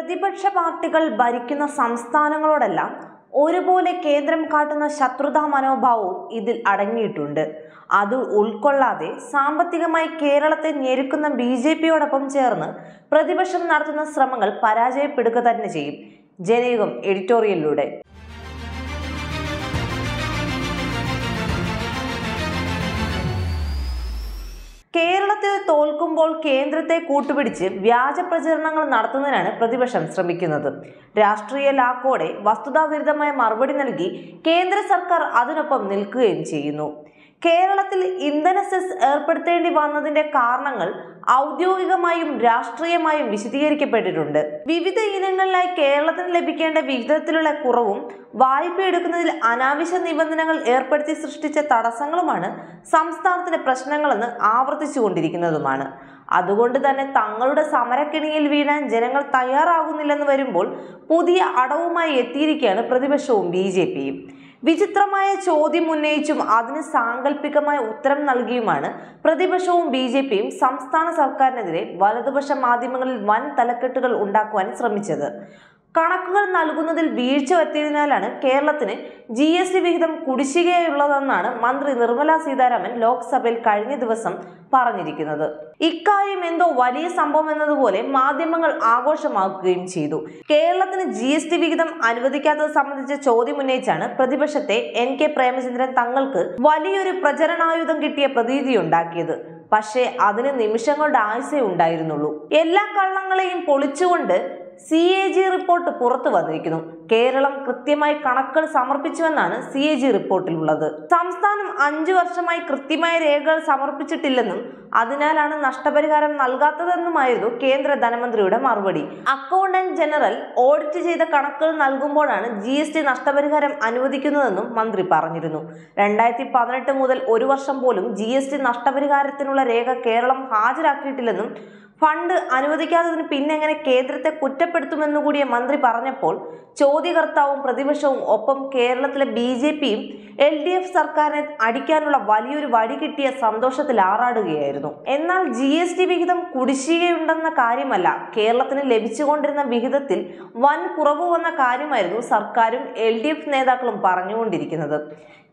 പ്രതിപക്ഷ പാർട്ടികൾ ഭരിക്കുന്ന സംസ്ഥാനങ്ങളോടെല്ലാം ഒരുപോലെ കേന്ദ്രം കാട്ടുന്ന ശത്രുതാ മനോഭാവവും ഇതിൽ അടങ്ങിയിട്ടുണ്ട്. അത് ഉൾക്കൊള്ളാതെ സാമ്പത്തികമായി കേരളത്തെ ഞെരുക്കുന്ന ബിജെപിയോടൊപ്പം ചേർന്ന് പ്രതിപക്ഷം നടത്തുന്ന ശ്രമങ്ങൾ പരാജയപ്പെടുക തന്നെ ചെയ്യും. ജനയുഗം എഡിറ്റോറിയലിലൂടെ കേരളത്തിൽ തോൽക്കുമ്പോൾ കേന്ദ്രത്തെ കൂട്ടുപിടിച്ച് വ്യാജ പ്രചരണങ്ങൾ നടത്തുന്നതിനാണ് പ്രതിപക്ഷം ശ്രമിക്കുന്നത്. രാഷ്ട്രീയ ലാക്കോടെ വസ്തുതാവിരുദ്ധമായ മറുപടി നൽകി കേന്ദ്ര സർക്കാർ അതിനൊപ്പം നിൽക്കുകയും ചെയ്യുന്നു. കേരളത്തിൽ ഇന്ധന സെസ് ഏർപ്പെടുത്തേണ്ടി വന്നതിന്റെ കാരണങ്ങൾ ഔദ്യോഗികമായും രാഷ്ട്രീയമായും വിശദീകരിക്കപ്പെട്ടിട്ടുണ്ട്. വിവിധ ഇനങ്ങളിലായി കേരളത്തിന് ലഭിക്കേണ്ട വിഹിതത്തിലുള്ള കുറവും വായ്പ എടുക്കുന്നതിൽ അനാവശ്യ നിബന്ധനകൾ ഏർപ്പെടുത്തി സൃഷ്ടിച്ച തടസ്സങ്ങളുമാണ് സംസ്ഥാനത്തിന്റെ പ്രശ്നങ്ങളെന്ന് ആവർത്തിച്ചു കൊണ്ടിരിക്കുന്നതുമാണ്. അതുകൊണ്ട് തന്നെ തങ്ങളുടെ സമരക്കിണിയിൽ വീഴാൻ ജനങ്ങൾ തയ്യാറാകുന്നില്ലെന്ന് വരുമ്പോൾ പുതിയ അടവുമായി എത്തിയിരിക്കുകയാണ് പ്രതിപക്ഷവും ബി ജെ പിയും. വിചിത്രമായ ചോദ്യം ഉന്നയിച്ചും അതിന് സാങ്കല്പികമായ ഉത്തരം നൽകിയുമാണ് പ്രതിപക്ഷവും ബി ജെ പിയും സംസ്ഥാന സർക്കാരിനെതിരെ വലതുപക്ഷ മാധ്യമങ്ങളിൽ വൻ തലക്കെട്ടുകൾ ഉണ്ടാക്കുവാൻ ശ്രമിച്ചത്. കണക്കുകൾ നൽകുന്നതിൽ വീഴ്ച വരുത്തിയതിനാലാണ് കേരളത്തിന് GST വിഹിതം കുടിശ്ശികയുള്ളതെന്നാണ് മന്ത്രി നിർമ്മല സീതാരാമൻ ലോക്സഭയിൽ കഴിഞ്ഞ ദിവസം പറഞ്ഞിരിക്കുന്നത്. ഇക്കാര്യം എന്തോ വലിയ സംഭവം എന്നതുപോലെ മാധ്യമങ്ങൾ ആഘോഷമാക്കുകയും ചെയ്തു. കേരളത്തിന് GST വിഹിതം അനുവദിക്കാത്തത് സംബന്ധിച്ച ചോദ്യം ഉന്നയിച്ചാണ് പ്രതിപക്ഷത്തെ NK പ്രേമചന്ദ്രൻ തങ്ങൾക്ക് വലിയൊരു പ്രചരണായുധം കിട്ടിയ പ്രതീതിയുണ്ടാക്കിയത്. പക്ഷേ അതിന് നിമിഷങ്ങളുടെ ആയുസേ ഉണ്ടായിരുന്നുള്ളൂ. എല്ലാ കള്ളങ്ങളെയും പൊളിച്ചുകൊണ്ട് CAG റിപ്പോർട്ട് പുറത്തു വന്നിരിക്കുന്നു. കേരളം കൃത്യമായി കണക്കുകൾ സമർപ്പിച്ചുവെന്നാണ് CAG റിപ്പോർട്ടിലുള്ളത്. സംസ്ഥാനം 5 വർഷമായി കൃത്യമായ രേഖകൾ സമർപ്പിച്ചിട്ടില്ലെന്നും അതിനാലാണ് നഷ്ടപരിഹാരം നൽകാത്തതെന്നുമായിരുന്നു കേന്ദ്ര ധനമന്ത്രിയുടെ മറുപടി. അക്കൗണ്ടന്റ് ജനറൽ ഓഡിറ്റ് ചെയ്ത കണക്കുകൾ നൽകുമ്പോഴാണ് GST നഷ്ടപരിഹാരം അനുവദിക്കുന്നതെന്നും മന്ത്രി പറഞ്ഞിരുന്നു. 2018 മുതൽ 1 വർഷം പോലും GST നഷ്ടപരിഹാരത്തിനുള്ള രേഖ കേരളം ഹാജരാക്കിയിട്ടില്ലെന്നും ഫണ്ട് അനുവദിക്കാത്തതിന് പിന്നെങ്ങനെ കേന്ദ്രത്തെ കുറ്റപ്പെടുത്തുമെന്നുകൂടിയ മന്ത്രി പറഞ്ഞപ്പോൾ ചോദ്യകർത്താവും പ്രതിപക്ഷവും ഒപ്പം കേരളത്തിലെ BJPയും LDF സർക്കാരിനെ അടിക്കാനുള്ള വലിയൊരു വടി കിട്ടിയ സന്തോഷത്തിൽ ആറാടുകയായിരുന്നു. എന്നാൽ GST വിഹിതം കുടിശ്ശികയുണ്ടെന്ന കാര്യമല്ല, കേരളത്തിന് ലഭിച്ചുകൊണ്ടിരുന്ന വിഹിതത്തിൽ വൻ കുറവ് വന്ന കാര്യമായിരുന്നു സർക്കാരും LDF നേതാക്കളും പറഞ്ഞുകൊണ്ടിരിക്കുന്നത്.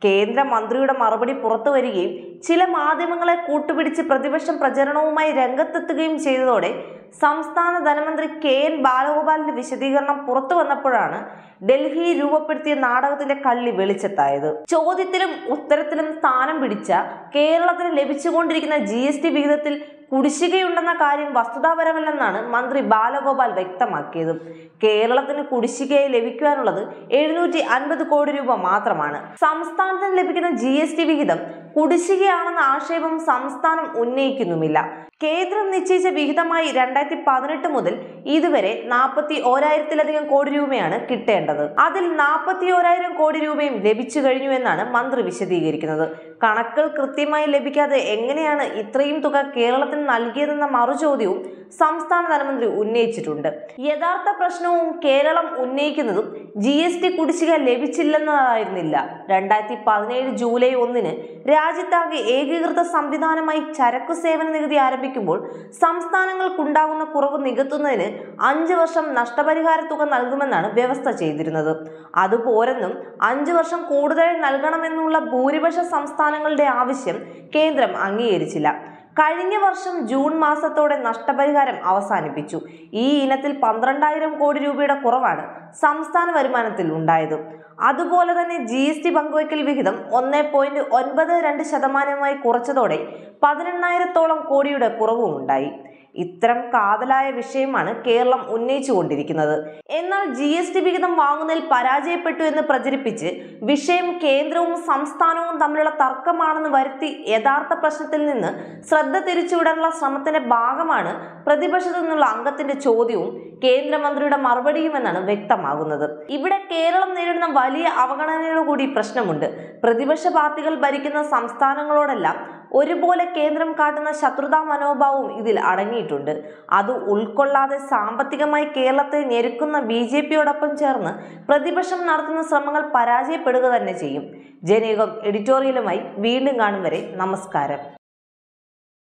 കേന്ദ്ര മന്ത്രിയുടെ മറുപടി പുറത്തു വരികയും ചില മാധ്യമങ്ങളെ കൂട്ടുപിടിച്ച് പ്രതിപക്ഷം പ്രചരണവുമായി രംഗത്തെത്തുകയും ചെയ്തതോടെ സംസ്ഥാന ധനമന്ത്രി KN ബാലഗോപാലിന്റെ വിശദീകരണം പുറത്തു വന്നപ്പോഴാണ് ഡൽഹി രൂപപ്പെടുത്തിയ നാടകത്തിന്റെ കള്ളി വെളിച്ചത്തായത്. ചോദ്യത്തിലും ഉത്തരത്തിലും സ്ഥാനം പിടിച്ച കേരളത്തിന് ലഭിച്ചുകൊണ്ടിരിക്കുന്ന GST വിഹിതത്തിൽ കുടിശ്ശികയുണ്ടെന്ന കാര്യം വസ്തുതാപരമല്ലെന്നാണ് മന്ത്രി ബാലഗോപാൽ വ്യക്തമാക്കിയത്. കേരളത്തിന് കുടിശ്ശികയായി ലഭിക്കുവാനുള്ളത് 750 കോടി രൂപ മാത്രമാണ്. സംസ്ഥാനത്തിന് ലഭിക്കുന്ന GST വിഹിതം കുടിശ്ശികയാണെന്ന ആക്ഷേപം സംസ്ഥാനം ഉന്നയിക്കുന്നുമില്ല. കേന്ദ്രം നിശ്ചയിച്ച വിഹിതമായി 2018 മുതൽ ഇതുവരെ 41,000-ലധികം കോടി രൂപയാണ് കിട്ടേണ്ടത്. അതിൽ 41,000 കോടി രൂപയും ലഭിച്ചു കഴിഞ്ഞു എന്നാണ് മന്ത്രി വിശദീകരിക്കുന്നത്. കണക്കുകൾ കൃത്യമായി ലഭിക്കാതെ എങ്ങനെയാണ് ഇത്രയും തുക കേരളത്തിന് നൽകിയതെന്ന മറുചോദ്യവും സംസ്ഥാന ധനമന്ത്രി ഉന്നയിച്ചിട്ടുണ്ട്. യഥാർത്ഥ പ്രശ്നവും കേരളം ഉന്നയിക്കുന്നതും GST കുടിശ്ശിക ലഭിച്ചില്ലെന്നതായിരുന്നില്ല. 2017 ജൂലൈ 1-ന് രാജ്യത്താകെ ഏകീകൃത സംവിധാനമായി ചരക്കു സേവന നികുതി ആരംഭിക്കുമ്പോൾ സംസ്ഥാനങ്ങൾക്കുണ്ടാകുന്ന കുറവ് നികത്തുന്നതിന് 5 വർഷം നഷ്ടപരിഹാര തുക നൽകുമെന്നാണ് വ്യവസ്ഥ ചെയ്തിരുന്നത്. അതുപോരെന്നും 5 വർഷം കൂടുതൽ നൽകണമെന്നുള്ള ഭൂരിപക്ഷ സംസ്ഥാനങ്ങളുടെ ആവശ്യം കേന്ദ്രം അംഗീകരിച്ചില്ല. കഴിഞ്ഞ വർഷം ജൂൺ മാസത്തോടെ നഷ്ടപരിഹാരം അവസാനിപ്പിച്ചു. ഈ ഇനത്തിൽ 12,000 കോടി രൂപയുടെ കുറവാണ് സംസ്ഥാന വരുമാനത്തിൽ ഉണ്ടായത്. അതുപോലെ തന്നെ GST പങ്കുവയ്ക്കൽ വിഹിതം 1.92% കുറച്ചതോടെ 18,000-ഓളം കോടിയുടെ കുറവും ഉണ്ടായി. ഇത്തരം കാതലായ വിഷയമാണ് കേരളം ഉന്നയിച്ചു കൊണ്ടിരിക്കുന്നത്. എന്നാൽ GST വിഹിതം വാങ്ങുന്നതിൽ പരാജയപ്പെട്ടു എന്ന് പ്രചരിപ്പിച്ച് വിഷയം കേന്ദ്രവും സംസ്ഥാനവും തമ്മിലുള്ള തർക്കമാണെന്ന് വരുത്തി യഥാർത്ഥ പ്രശ്നത്തിൽ നിന്ന് ശ്രദ്ധ തിരിച്ചുവിടാനുള്ള ശ്രമത്തിന്റെ ഭാഗമാണ് പ്രതിപക്ഷത്തു നിന്നുള്ള അംഗത്തിന്റെ ചോദ്യവും കേന്ദ്രമന്ത്രിയുടെ മറുപടിയുമെന്നാണ് വ്യക്തമാകുന്നത്. ഇവിടെ കേരളം നേരിടുന്ന വലിയ അവഗണനയോടുകൂടി പ്രശ്നമുണ്ട്. പ്രതിപക്ഷ പാർട്ടികൾ ഭരിക്കുന്ന സംസ്ഥാനങ്ങളോടെല്ലാം ഒരുപോലെ കേന്ദ്രം കാട്ടുന്ന ശത്രുതാ മനോഭാവവും ഇതിൽ അടങ്ങിയിട്ടുണ്ട്. അത് ഉൾക്കൊള്ളാതെ സാമ്പത്തികമായി കേരളത്തെ ഞെരുക്കുന്ന BJPയോടൊപ്പം ചേർന്ന് പ്രതിപക്ഷം നടത്തുന്ന ശ്രമങ്ങൾ പരാജയപ്പെടുക തന്നെ ചെയ്യും. ജനയുഗം എഡിറ്റോറിയലുമായി വീണ്ടും കാണും വരെ നമസ്കാരം.